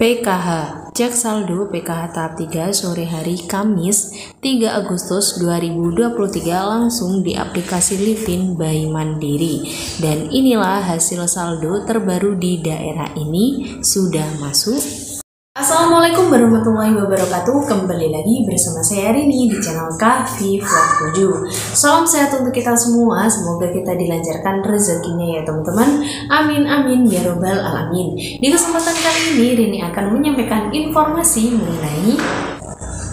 PKH, cek saldo PKH tahap 3 sore hari Kamis 3 Agustus 2023 langsung di aplikasi Livin by Mandiri. Dan inilah hasil saldo terbaru di daerah ini sudah masuk. Assalamualaikum warahmatullahi wabarakatuh. Kembali lagi bersama saya Rini di channel Kahfi Vlog 7. Salam sehat untuk kita semua. Semoga kita dilancarkan rezekinya ya teman-teman. Amin amin ya robbal alamin. Di kesempatan kali ini Rini akan menyampaikan informasi mengenai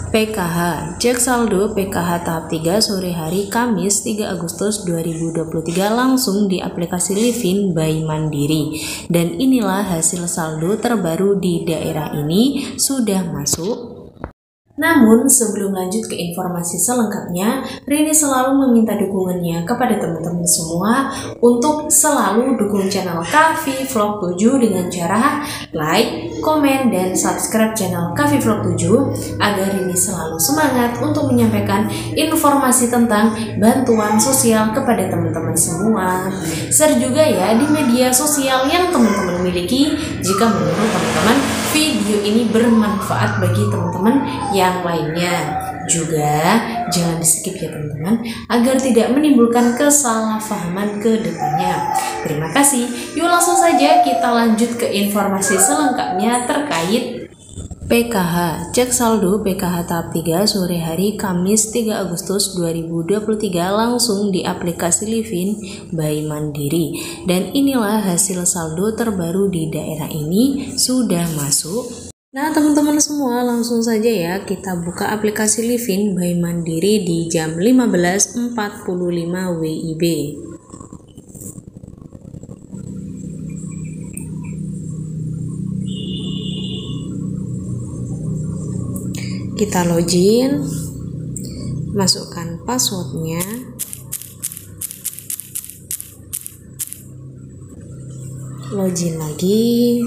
PKH, cek saldo PKH tahap 3 sore hari Kamis 3 Agustus 2023 langsung di aplikasi Livin by Mandiri. Dan inilah hasil saldo terbaru di daerah ini sudah masuk. Namun, sebelum lanjut ke informasi selengkapnya, Rini selalu meminta dukungannya kepada teman-teman semua untuk selalu dukung channel Kahfi Vlog 7 dengan cara like, komen, dan subscribe channel Kahfi Vlog 7 agar Rini selalu semangat untuk menyampaikan informasi tentang bantuan sosial kepada teman-teman semua. Share juga ya di media sosial yang teman-teman miliki jika menurut teman-teman video ini bermanfaat bagi teman-teman yang lainnya. Juga jangan di skip ya teman-teman, agar tidak menimbulkan kesalahpahaman ke depannya. Terima kasih. Yuk langsung saja kita lanjut ke informasi selengkapnya terkait PKH, cek saldo PKH tahap 3 sore hari Kamis 3 Agustus 2023 langsung di aplikasi Livin by Mandiri. Dan inilah hasil saldo terbaru di daerah ini sudah masuk. Nah teman-teman semua, langsung saja ya kita buka aplikasi Livin by Mandiri di jam 15.45 WIB. Kita login, masukkan passwordnya. Login lagi.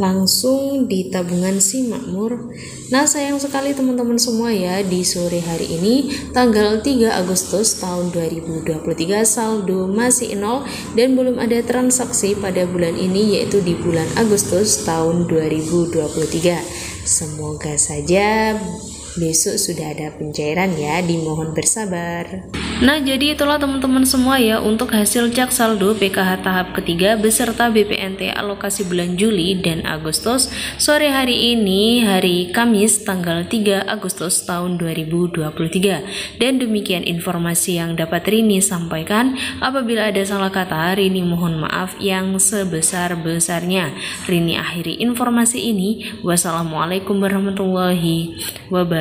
Langsung di tabungan Si Makmur. Nah sayang sekali teman-teman semua ya, di sore hari ini tanggal 3 Agustus tahun 2023 saldo masih 0 dan belum ada transaksi pada bulan ini, yaitu di bulan Agustus tahun 2023. Semoga saja besok sudah ada pencairan ya, dimohon bersabar. Nah jadi itulah teman-teman semua ya untuk hasil cek saldo PKH tahap ketiga beserta BPNT alokasi bulan Juli dan Agustus sore hari ini, hari Kamis tanggal 3 Agustus tahun 2023. Dan demikian informasi yang dapat Rini sampaikan. Apabila ada salah kata, Rini mohon maaf yang sebesar-besarnya. Rini akhiri informasi ini. Wassalamualaikum warahmatullahi